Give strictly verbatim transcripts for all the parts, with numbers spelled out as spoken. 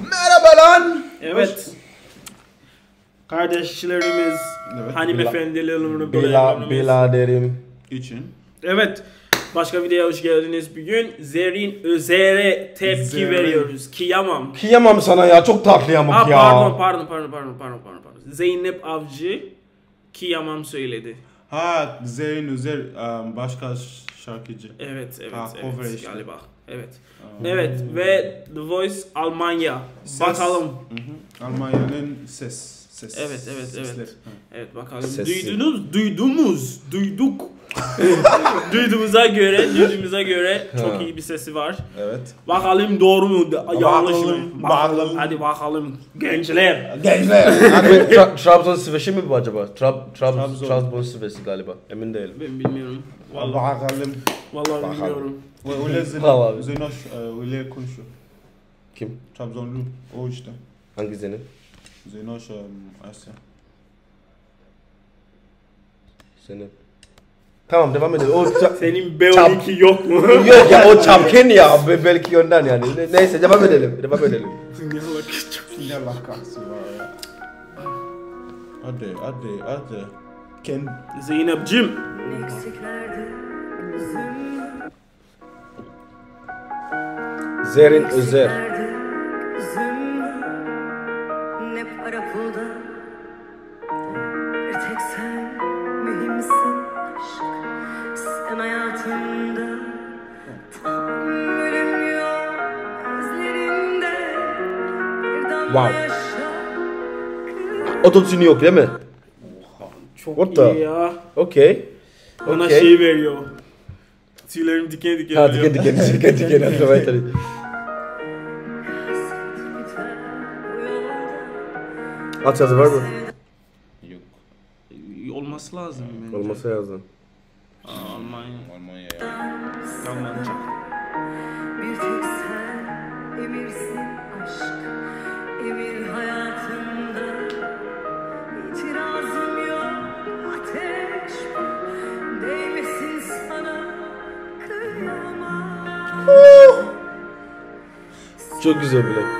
Merhaba lan. Evet. Kardeşlerimiz, evet, hanımefendilerim, bela, beladerim için. Evet. Başka videoya hoş geldiniz. Bugün Zerrin Özer'e tepki Zerrin. veriyoruz. Kıyamam. Kıyamam sana ya. Çok taklayamam ya. Pardon, pardon, pardon, pardon, pardon, pardon. Zeynep Avcı Kıyamam söyledi. Ha, Zerrin Özer um, başka şarkıcı. Evet, evet, ha, evet. Işte. Galiba. Evet. Um, evet ve The Voice Almanya. Ses. Bakalım. Almanya'nın ses. Ses. Evet, evet, evet. Sesler. Evet, bakalım. Sesli. Duydunuz, duydumuz, duyduk. duyduğumuza göre, duyduğumuza göre çok iyi bir sesi var. Evet. Bakalım doğru mu, yanlış mı? Bakalım. Hadi bakalım gençler. Gençler. Trabzon sıvesi mi bu acaba? Trabzon sıvesi galiba. Emin değilim. Ben bilmiyorum. Vallahi bakalım. Vallahi bilmiyorum. Öyle Zeynoş öyle konuşuyor. Kim? Trabzonlu. O işte. Hangi Zeynoş? Zeynoş Asya. Zeynep. Tamam devam edelim. O senin B on iki yok mu? Yok ya, o çapken ya. Belki ondan yani. Neyse devam edelim. Devam edelim. Ne alakası var ya? Hadi hadi hadi. Ken Zeynep'cim. Zerrin Özer. Ne para pulda. Bir tek sen mühimsin. Sen hayatımda tam ölümüyor gözlerinde bir damla yaşa. Ototune yok değil mi? Oha, çok What iyi the? ya. Okey. Ona okay. şey veriyor. Tüylerim diken diken ha, diken diken diken diken diken. At yazı var mı? Yok. Olması lazım bence. Olması lazım. Aa, Almanya. Almanya ya. Almanca. Bir tek sen emirsin aşk. Emir hayatında itirazım yok. Ateş değmesin sana. Kıyamam. Çok güzel bir laf.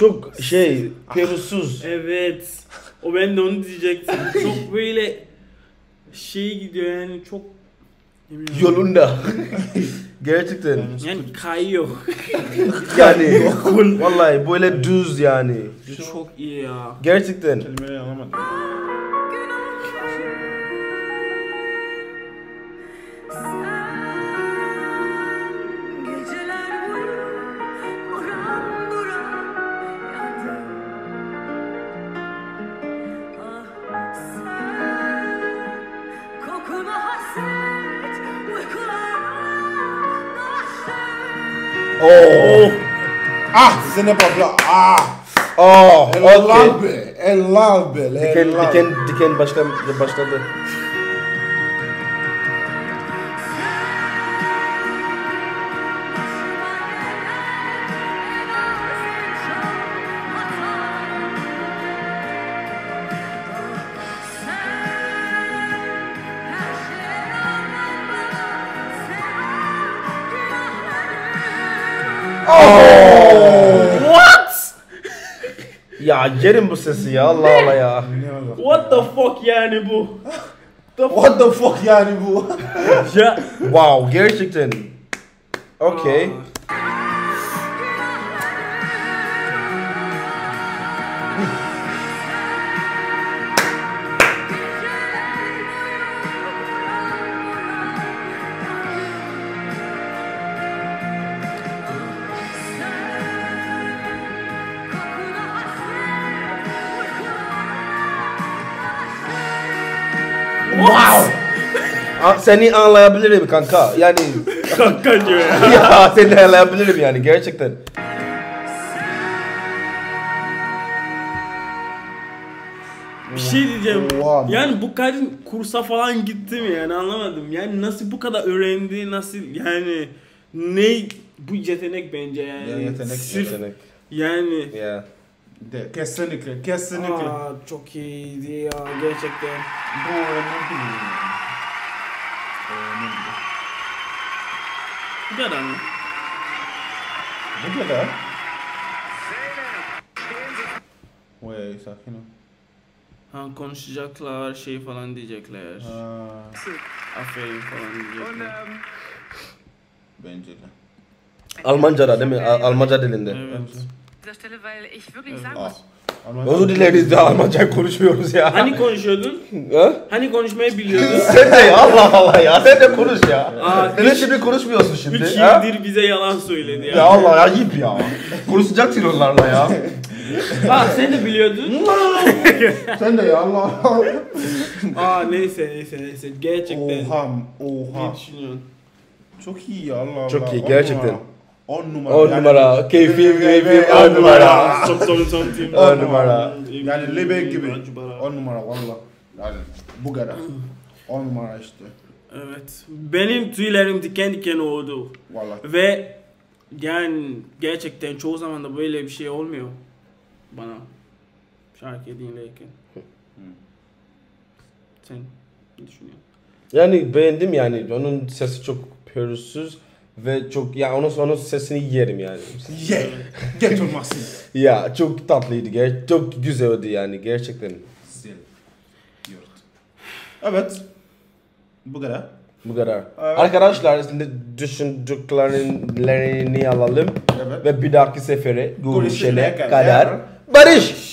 Çok şey, perusuz. Evet. O ben de onu diyecektim. Çok böyle şey gidiyor yani, çok yolunda. Gerçekten. Yani kayıyor. Yani vallahi böyle düz yani. Çok, çok iyi ya. Gerçekten. Kelimeyi anlamadım. Oh. Ah, Zeynep abla. Ah. Oh. Elal be. Elal be. Diken, diken, diken başladı. başladı. Oh. What? Ya yerim bu sesi ya, Allah Allah ya. What the fuck yani bu? The What the fuck yani bu? Ya. Wow, gerçekten. Okay. Wow. Seni anlayabilirim kanka. Yani kanka diyor ya. Ya seni anlayabilirim yani gerçekten. Bir şey diyeceğim. Yani bu kadın kursa falan gitti mi yani, anlamadım. Yani nasıl bu kadar öğrendi, nasıl yani, ne bu yetenek bence yani. Ya, yetenek, yetenek. Yani. Yeah. de kesinlikle, kesinlikle. Aa, çok iyiydi ya gerçekten. Bu önemli değil. Önemli. Bu kadar mı? Bu kadar. Oy, sakin ol. Ha, konuşacaklar, şey falan diyecekler. Ha. Aferin falan diyecekler. Bence de. Almanca'da değil mi? Almanca dilinde. Evet. Özür dileriz ya, Almanca konuşmuyoruz ya. Hani konuşuyordun? Ha? Hani konuşmayı biliyordun? Sen de Allah Allah ya, sen de konuş ya. Sen şimdi konuşmuyorsun şimdi. Üç yıldır bize yalan söyledi ya. Ya Allah ya, yip ya. Konuşacaksın onlarla ya. Bak sen de biliyordun. Sen de ya Allah. Aa neyse neyse neyse gerçekten. Oha oha. Çok iyi ya Allah Allah. Çok iyi gerçekten. on numara. on numara. Keyfim keyfim on numara. Çok sorun sorun değil. on numara. Yani lebek gibi. on numara valla. Yani bu kadar. on numara işte. Evet. Benim tüylerim diken diken oldu. Valla. Ve yani gerçekten çoğu zaman da böyle bir şey olmuyor bana şarkıyı dinlerken. Sen ne düşünüyorsun? Yani beğendim yani. Onun sesi çok pürüzsüz. Ve çok ya onun onun sesini yerim yani. Ye. Yeah. Get olmasın. Ya çok tatlıydı. Ger çok güzeldi yani gerçekten. Güzel. Evet. Bu kadar. Bu kadar. Evet. Arkadaşlar düşündüklerini alalım. Evet. Ve bir dahaki sefere görüşene kadar. Barış.